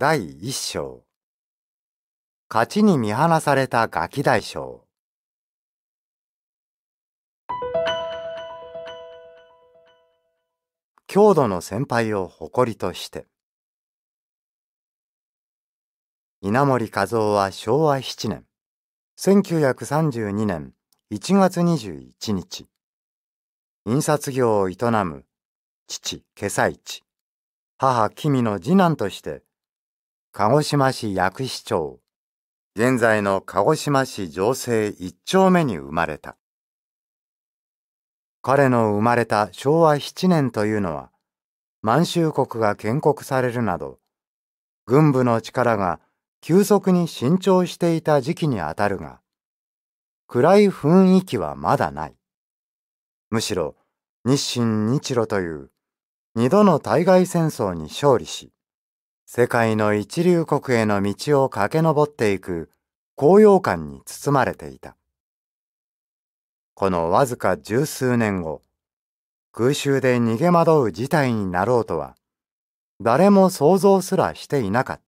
第一章。勝ちに見放されたガキ大将。郷土の先輩を誇りとして。稲盛和夫は昭和7年、1932年1月21日、印刷業を営む父・気斎一、母・紀美の次男として、鹿児島市薬師町、現在の鹿児島市城西一丁目に生まれた。彼の生まれた昭和7年というのは、満州国が建国されるなど、軍部の力が急速に伸長していた時期にあたるが、暗い雰囲気はまだない。むしろ、日清日露という二度の対外戦争に勝利し、世界の一流国への道を駆け上っていく高揚感に包まれていた。このわずか十数年後、空襲で逃げ惑う事態になろうとは、誰も想像すらしていなかっ